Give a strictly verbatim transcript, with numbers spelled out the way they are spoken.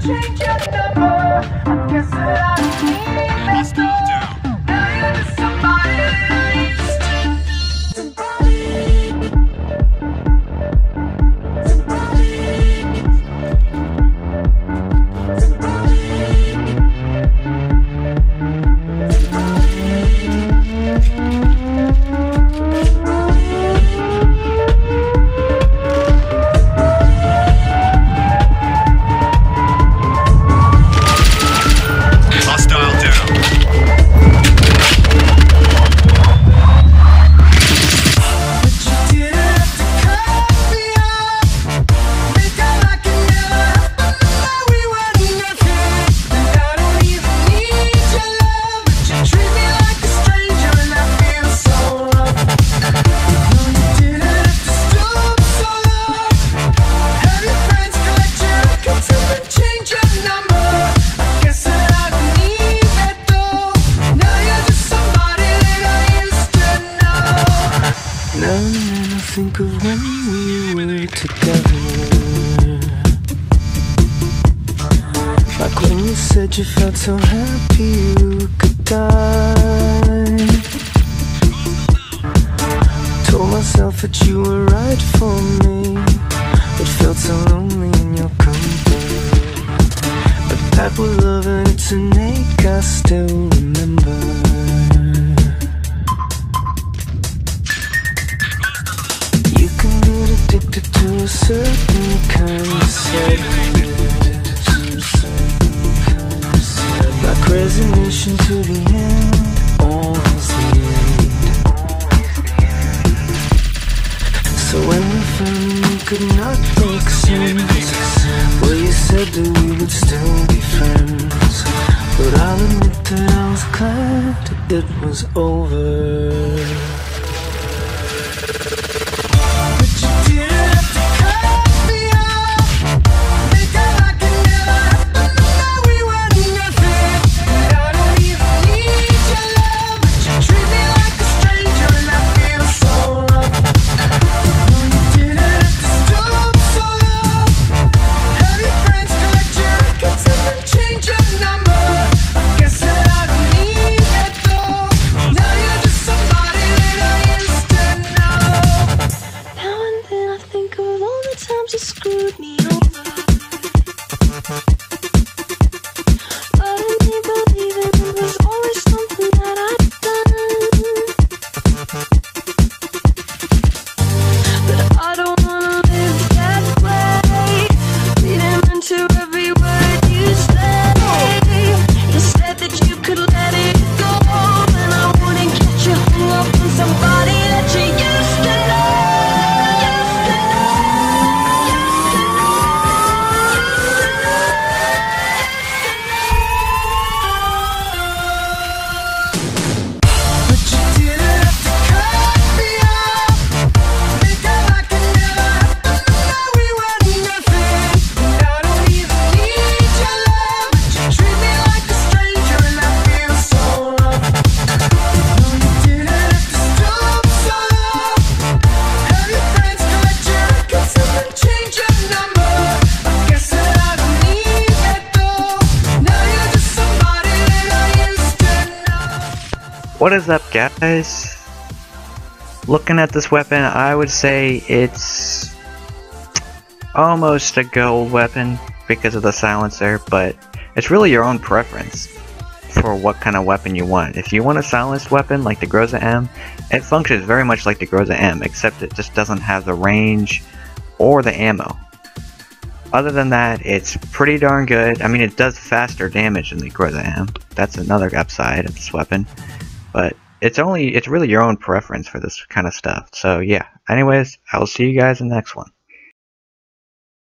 change your number. I guess that I need that door. Now you're just somebody that used to be somebody. Think of when we were together, like when you said you felt so happy you could die. Told myself that you were right for me, but felt so lonely in your company. But that was love and it's an ache I still remember. Addicted to a certain kind of sadness, like resignation to the end, always the end. So when we found we could not make sense, well, you said that we would still be friends, but I'll admit that I was glad it was over. What is up, guys? Looking at this weapon, I would say it's almost a gold weapon because of the silencer, but it's really your own preference for what kind of weapon you want. If you want a silenced weapon like the Groza M, it functions very much like the Groza M, except it just doesn't have the range or the ammo. Other than that, it's pretty darn good. I mean, it does faster damage than the Groza M. That's another upside of this weapon. But it's only, it's really your own preference for this kind of stuff. So yeah, anyways, I will see you guys in the next one.